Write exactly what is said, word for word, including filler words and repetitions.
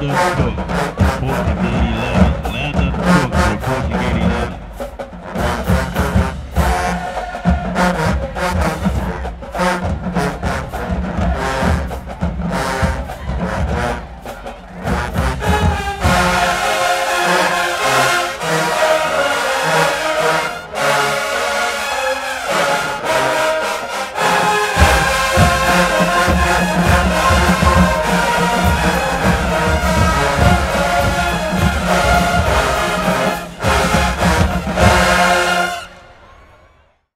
Another boy for the